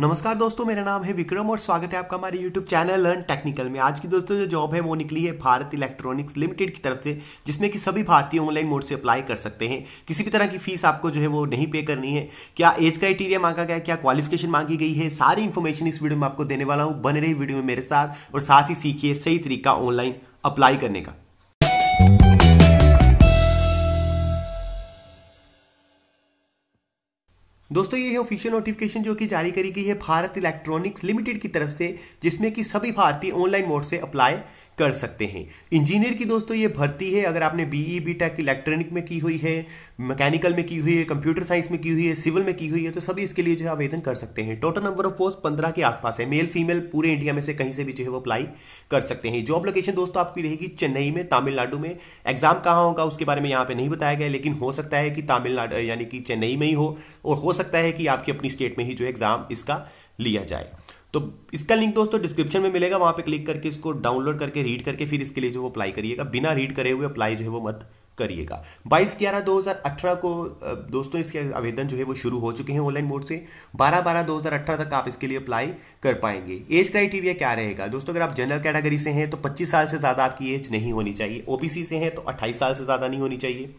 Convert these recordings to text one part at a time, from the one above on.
नमस्कार दोस्तों, मेरा नाम है विक्रम और स्वागत है आपका हमारे YouTube चैनल लर्न टेक्निकल में। आज की दोस्तों जो जॉब है वो निकली है भारत इलेक्ट्रॉनिक्स लिमिटेड की तरफ से, जिसमें कि सभी भारतीय ऑनलाइन मोड से अप्लाई कर सकते हैं। किसी भी तरह की फीस आपको जो है वो नहीं पे करनी है। क्या एज क्राइटेरिया मांगा गया, क्या क्वालिफिकेशन मांगी गई है, सारी इन्फॉर्मेशन इस वीडियो में आपको देने वाला हूँ। बने रही वीडियो में मेरे साथ और साथ ही सीखिए सही तरीका ऑनलाइन अप्लाई करने का। दोस्तों ये है ऑफिशियल नोटिफिकेशन जो कि जारी करी गई है भारत इलेक्ट्रॉनिक्स लिमिटेड की तरफ से, जिसमें कि सभी भारतीय ऑनलाइन मोड से अप्लाई कर सकते हैं। इंजीनियर की दोस्तों ये भर्ती है। अगर आपने बीई बीटेक इलेक्ट्रॉनिक में की हुई है, मैकेनिकल में की हुई है, कंप्यूटर साइंस में की हुई है, सिविल में की हुई है, तो सभी इसके लिए जो है आवेदन कर सकते हैं। टोटल नंबर ऑफ पोस्ट 15 के आसपास है। मेल फीमेल पूरे इंडिया में से कहीं से भी जो है वो अप्लाई कर सकते हैं। जॉब लोकेशन दोस्तों आपकी रहेगी चेन्नई में, तमिलनाडु में। एग्जाम कहाँ होगा उसके बारे में यहाँ पर नहीं बताया गया, लेकिन हो सकता है कि तमिलनाडु यानी कि चेन्नई में ही हो, और हो सकता है कि आपकी अपनी स्टेट में ही जो एग्जाम इसका लिया जाए। तो इसका लिंक दोस्तों डिस्क्रिप्शन में मिलेगा, वहां पे क्लिक करके इसको डाउनलोड करके रीड करके फिर इसके लिए जो वो अप्लाई करिएगा। बिना रीड करे हुए अप्लाई जो है वो मत करिएगा। 22/11/2018 को दोस्तों इसके आवेदन जो है वो शुरू हो चुके हैं ऑनलाइन मोड से। 12/12/2018 तक आप इसके लिए अप्लाई कर पाएंगे। एज क्राइटेरिया क्या रहेगा दोस्तों, अगर आप जनरल कैटेगरी से हैं तो 25 साल से ज़्यादा आपकी एज नहीं होनी चाहिए। ओबीसी से हैं तो 28 साल से ज़्यादा नहीं होनी चाहिए।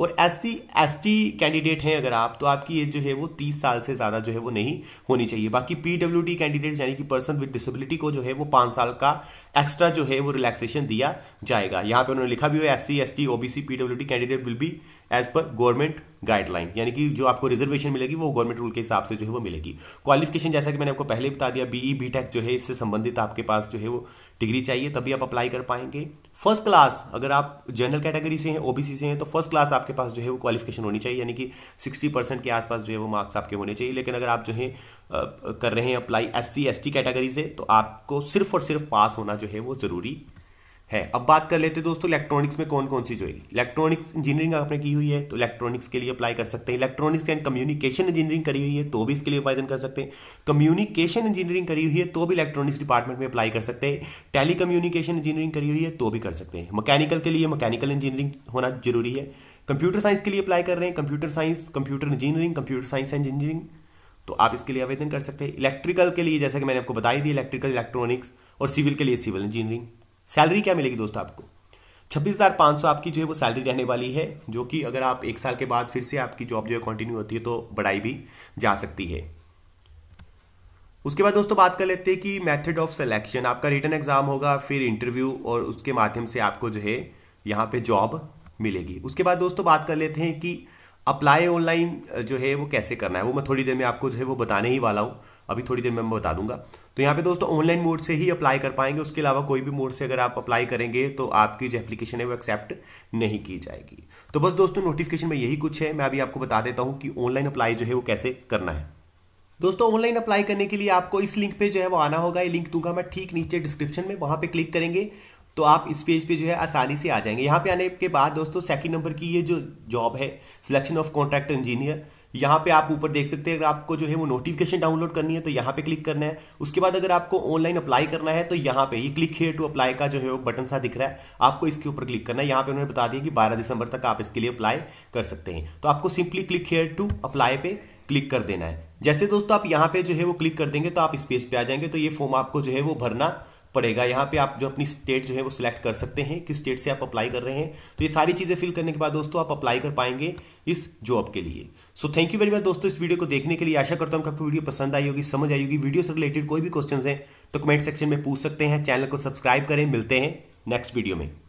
और एसटी कैंडिडेट हैं अगर आप, तो आपकी एज जो है वो 30 साल से ज़्यादा जो है वो नहीं होनी चाहिए। बाकी PWD कैंडिडेट यानी कि पर्सन विद डिसेबिलिटी को जो है वो 5 साल का एक्स्ट्रा जो है वो रिलैक्सेशन दिया जाएगा। यहाँ पे उन्होंने लिखा भी है SC ST OBC PWD candidate will be as per government guideline, यानी कि जो आपको रिजर्वेशन मिलेगी वो गवर्नमेंट रूल के हिसाब से जो है वो मिलेगी। क्वालिफिकेशन जैसा कि मैंने आपको पहले बता दिया, बीई बीटेक जो है इससे संबंधित आपके पास जो है वो डिग्री चाहिए, तभी आप अप्लाई कर पाएंगे। फर्स्ट क्लास अगर आप जनरल कैटेगरी से हैं, ओबीसी से हैं, तो फर्स्ट क्लास आपके पास जो है वो क्वालिफिकेशन होनी चाहिए, यानी कि 60% के आसपास जो है वो मार्क्स आपके होने चाहिए। लेकिन अगर आप जो है कर रहे हैं अप्लाई SC ST कैटेगरी से, तो आपको सिर्फ और सिर्फ पास होना जो है वो ज़रूरी है। अब बात कर लेते हैं दोस्तों इलेक्ट्रॉनिक्स में कौन कौन सी जो है। इलेक्ट्रॉनिक्स इंजीनियरिंग आपने की हुई है तो इलेक्ट्रॉनिक्स के लिए अप्लाई कर सकते हैं। इलेक्ट्रॉनिक्स एंड कम्युनिकेशन इंजीनियरिंग करी हुई है तो भी इसके लिए आवेदन कर सकते हैं। कम्युनिकेशन इंजीनियरिंग करी हुई है तो भी इलेक्ट्रॉनिक्स डिपार्टमेंट में अप्लाई कर सकते हैं। टेली कम्युनिकेशन इंजीनियरिंग करी हुई है तो भी कर सकते हैं। मैकेनिकल के लिए मैकेनिकल इंजीनियरिंग होना जरूरी है। कंप्यूटर साइंस के लिए अप्लाई कर रहे हैं, computer science, computer engineering, computer science and engineering, तो आप इसके लिए आवेदन कर सकते हैं। इलेक्ट्रिकल के लिए जैसा कि मैंने आपको बताई दी, इलेक्ट्रिकल, इलेक्ट्रॉनिक्स, और सिविल के लिए सिविल इंजीनियरिंग। सैलरी क्या मिलेगी दोस्तों आपको, 26,500 आपकी जो है वो सैलरी रहने वाली है, जो कि अगर आप 1 साल के बाद फिर से आपकी जॉब जो है कंटिन्यू होती है तो बढ़ाई भी जा सकती है। उसके बाद दोस्तों बात कर लेते हैं कि मेथड ऑफ सिलेक्शन। आपका रिटन एग्जाम होगा, फिर इंटरव्यू, और उसके माध्यम से आपको जो है यहाँ पे जॉब मिलेगी। उसके बाद दोस्तों बात कर लेते हैं कि अप्लाई ऑनलाइन जो है वो कैसे करना है, वो मैं थोड़ी देर में आपको जो है वो बताने ही वाला हूँ। अभी थोड़ी देर में मैं बता दूंगा। तो यहाँ पे दोस्तों ऑनलाइन मोड से ही अप्लाई कर पाएंगे, उसके अलावा कोई भी मोड से अगर आप अप्लाई करेंगे तो आपकी जो एप्लीकेशन है वो एक्सेप्ट नहीं की जाएगी। तो बस दोस्तों नोटिफिकेशन में यही कुछ है। मैं अभी आपको बता देता हूँ कि ऑनलाइन अप्लाई जो है वो कैसे करना है। दोस्तों ऑनलाइन अप्लाई करने के लिए आपको इस लिंक पर जो है वो आना होगा। ये लिंक दूंगा मैं ठीक नीचे डिस्क्रिप्शन में, वहाँ पर क्लिक करेंगे तो आप इस पेज पे जो है आसानी से आ जाएंगे। यहाँ पे आने के बाद दोस्तों सेकंड नंबर की ये जो जॉब है सिलेक्शन ऑफ कॉन्ट्रैक्ट इंजीनियर, यहाँ पे आप ऊपर देख सकते हैं। अगर आपको जो है वो नोटिफिकेशन डाउनलोड करनी है तो यहाँ पे क्लिक करना है। उसके बाद अगर आपको ऑनलाइन अप्लाई करना है तो यहाँ पे ये क्लिक हियर टू अप्लाई का जो है वो बटन सा दिख रहा है, आपको इसके ऊपर क्लिक करना है। यहाँ पे उन्होंने बता दिया कि 12 दिसंबर तक आप इसके लिए अप्लाई कर सकते हैं, तो आपको simply click here to apply पे क्लिक कर देना है। जैसे दोस्तों आप यहाँ पे जो है वो क्लिक कर देंगे तो आप इस पेज पे आ जाएंगे। तो ये फॉर्म आपको जो है वो भरना पड़ेगा। यहाँ पे आप जो अपनी स्टेट जो है वो सिलेक्ट कर सकते हैं, किस स्टेट से आप अप्लाई कर रहे हैं। तो ये सारी चीज़ें फिल करने के बाद दोस्तों आप अप्लाई कर पाएंगे इस जॉब के लिए। So thank you very much दोस्तों इस वीडियो को देखने के लिए। आशा करता हूँ आपको वीडियो पसंद आई होगी, समझ आई होगी। वीडियो से रिलेटेड कोई भी क्वेश्चन है तो कमेंट सेक्शन में पूछ सकते हैं। चैनल को सब्सक्राइब करें। मिलते हैं नेक्स्ट वीडियो में।